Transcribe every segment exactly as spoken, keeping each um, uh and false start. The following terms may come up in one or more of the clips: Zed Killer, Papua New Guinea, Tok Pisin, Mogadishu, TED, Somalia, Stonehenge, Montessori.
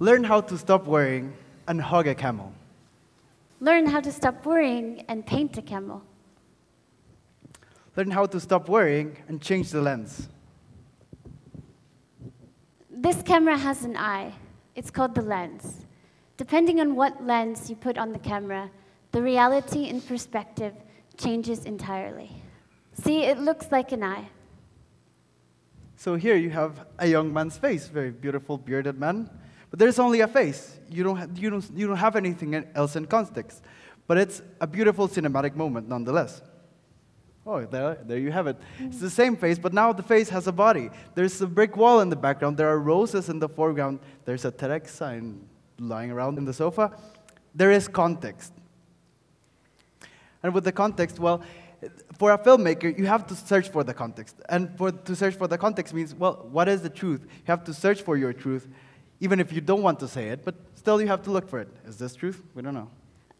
Learn how to stop worrying and hug a camel. Learn how to stop worrying and paint a camel. Learn how to stop worrying and change the lens. This camera has an eye. It's called the lens. Depending on what lens you put on the camera, the reality and perspective changes entirely. See, it looks like an eye. So here you have a young man's face, very beautiful bearded man. But there's only a face. You don't, have, you, don't, you don't have anything else in context. But it's a beautiful cinematic moment, nonetheless. Oh, there, there you have it. It's the same face, but now the face has a body. There's a brick wall in the background. There are roses in the foreground. There's a TEDx sign lying around in the sofa. There is context. And with the context, well, for a filmmaker, you have to search for the context. And for, to search for the context means, well, what is the truth? You have to search for your truth. Even if you don't want to say it, but still you have to look for it. Is this truth? We don't know.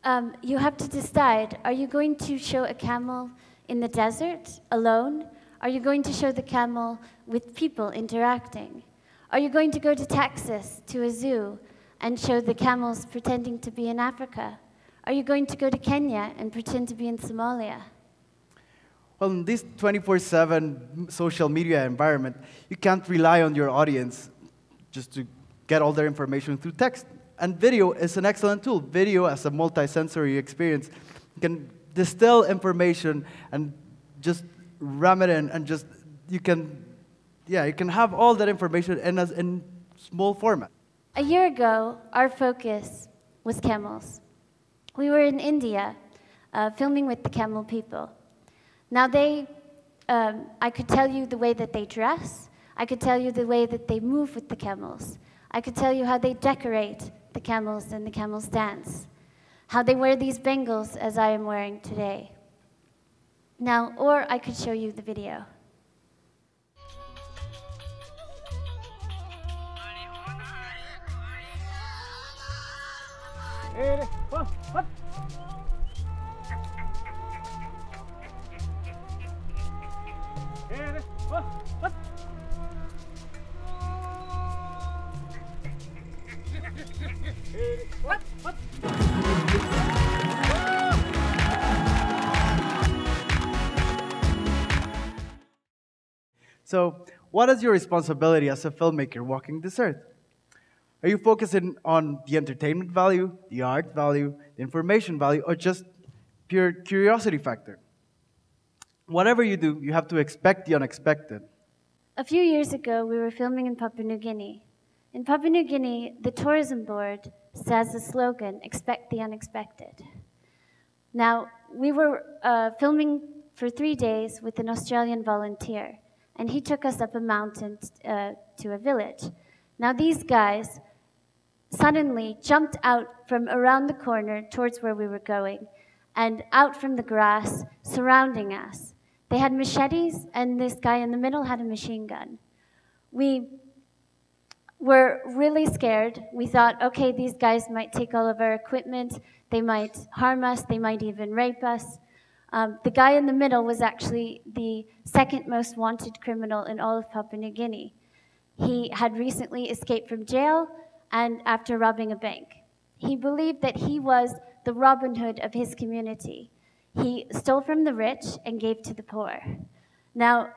Um, you have to decide, are you going to show a camel in the desert, alone? Are you going to show the camel with people interacting? Are you going to go to Texas, to a zoo, and show the camels pretending to be in Africa? Are you going to go to Kenya and pretend to be in Somalia? Well, in this twenty-four seven social media environment, you can't rely on your audience just to get all their information through text. And video is an excellent tool. Video as a multi-sensory experience can distill information and just ram it in and just, you can, yeah, you can have all that information in, a, in small format. A year ago, our focus was camels. We were in India uh, filming with the camel people. Now they, um, I could tell you the way that they dress. I could tell you the way that they move with the camels. I could tell you how they decorate the camels and the camels dance, how they wear these bangles as I am wearing today. Now, or I could show you the video. What? What? So, what is your responsibility as a filmmaker walking this earth? Are you focusing on the entertainment value, the art value, the information value, or just pure curiosity factor? Whatever you do, you have to expect the unexpected. A few years ago, we were filming in Papua New Guinea. In Papua New Guinea, the tourism board says the slogan, expect the unexpected. Now, we were uh, filming for three days with an Australian volunteer, and he took us up a mountain uh, to a village. Now, these guys suddenly jumped out from around the corner towards where we were going, and out from the grass, surrounding us. They had machetes, and this guy in the middle had a machine gun. We were really scared. We thought, okay, these guys might take all of our equipment, they might harm us, they might even rape us. Um, the guy in the middle was actually the second most wanted criminal in all of Papua New Guinea. He had recently escaped from jail and after robbing a bank. He believed that he was the Robin Hood of his community. He stole from the rich and gave to the poor. Now,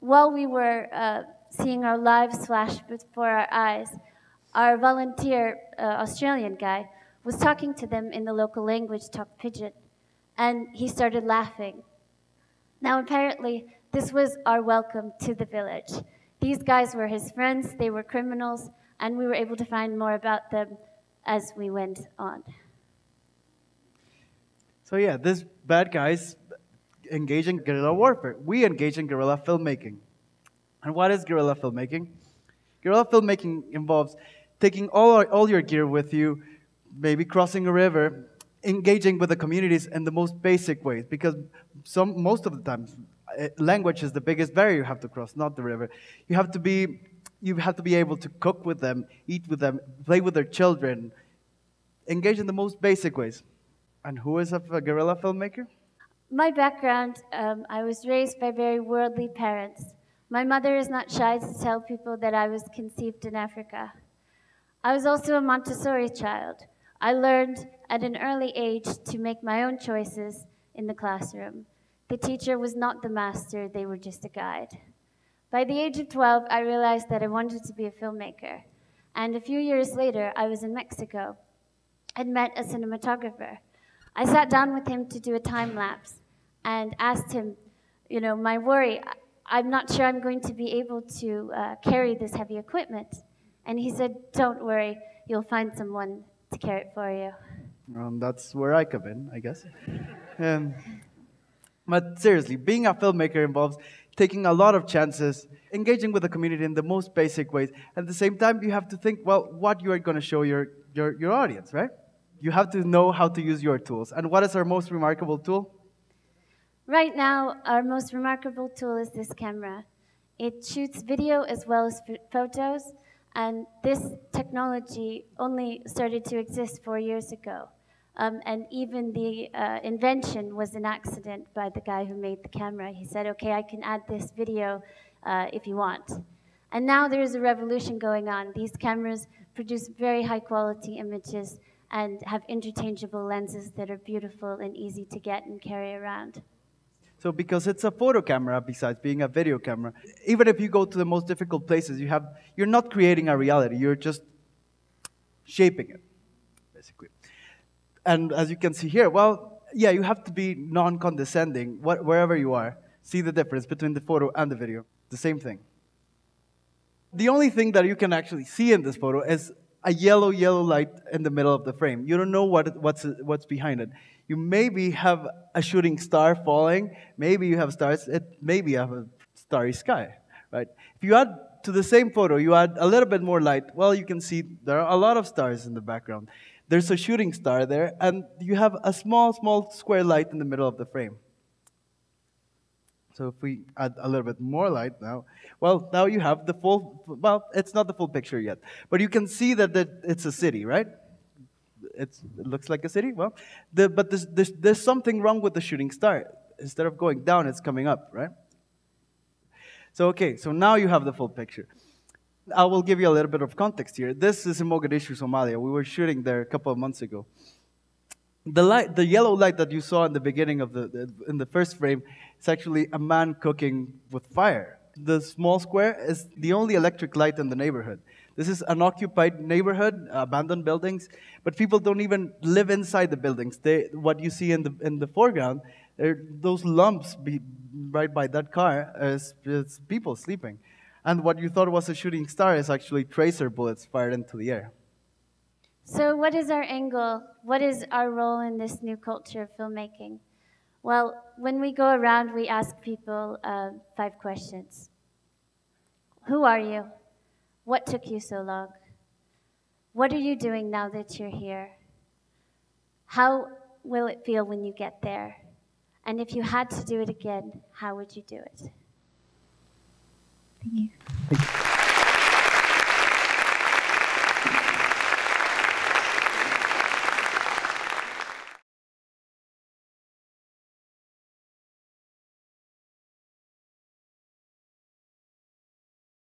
while we were uh, seeing our lives flash before our eyes, our volunteer uh, Australian guy was talking to them in the local language, Tok Pisin, and he started laughing. Now apparently, this was our welcome to the village. These guys were his friends, they were criminals, and we were able to find more about them as we went on. So yeah, these bad guys engage in guerrilla warfare. We engage in guerrilla filmmaking. And what is guerrilla filmmaking? Guerrilla filmmaking involves taking all, all your gear with you, maybe crossing a river, engaging with the communities in the most basic ways, because some, most of the time, language is the biggest barrier you have to cross, not the river. You have to be you have to be able to cook with them, eat with them, play with their children, engage in the most basic ways. And who is a, a guerrilla filmmaker? My background, um, I was raised by very worldly parents. My mother is not shy to tell people that I was conceived in Africa. I was also a Montessori child. I learned at an early age to make my own choices in the classroom. The teacher was not the master, they were just a guide. By the age of twelve, I realized that I wanted to be a filmmaker. And a few years later, I was in Mexico and met a cinematographer. I sat down with him to do a time lapse and asked him, you know, my worry, I'm not sure I'm going to be able to uh, carry this heavy equipment. And he said, don't worry, you'll find someone to carry it for you. Um, that's where I come in, I guess. um, but seriously, being a filmmaker involves taking a lot of chances, engaging with the community in the most basic ways. At the same time, you have to think, well, what you are going to show your, your, your audience, right? You have to know how to use your tools. And what is our most remarkable tool? Right now, our most remarkable tool is this camera. It shoots video as well as photos. And this technology only started to exist four years ago. Um, and even the uh, invention was an accident by the guy who made the camera. He said, okay, I can add this video uh, if you want. And now there is a revolution going on. These cameras produce very high quality images and have interchangeable lenses that are beautiful and easy to get and carry around. So because it's a photo camera, besides being a video camera, even if you go to the most difficult places, you have, you're not creating a reality, you're just shaping it, basically. And as you can see here, well, yeah, you have to be non-condescending wh wherever you are. See the difference between the photo and the video, the same thing. The only thing that you can actually see in this photo is a yellow, yellow light in the middle of the frame. You don't know what, what's, what's behind it. You maybe have a shooting star falling, maybe you have stars, it, maybe you have a starry sky, right? If you add to the same photo, you add a little bit more light, well, you can see there are a lot of stars in the background. There's a shooting star there, and you have a small, small square light in the middle of the frame. So if we add a little bit more light now, well, now you have the full, well, it's not the full picture yet, but you can see that it's a city, right? It's, it looks like a city, well, the, but there's, there's, there's something wrong with the shooting star. Instead of going down, it's coming up, right? So, okay, so now you have the full picture. I will give you a little bit of context here. This is in Mogadishu, Somalia. We were shooting there a couple of months ago. The light, the yellow light that you saw in the beginning of the, in the first frame, it's actually a man cooking with fire. The small square is the only electric light in the neighborhood. This is an occupied neighborhood, abandoned buildings, but people don't even live inside the buildings. They, what you see in the, in the foreground, those lumps be, right by that car, is, is people sleeping. And what you thought was a shooting star is actually tracer bullets fired into the air. So what is our angle? What is our role in this new culture of filmmaking? Well, when we go around, we ask people uh, five questions. Who are you? What took you so long? What are you doing now that you're here? How will it feel when you get there? And if you had to do it again, how would you do it? Thank you. Thank you.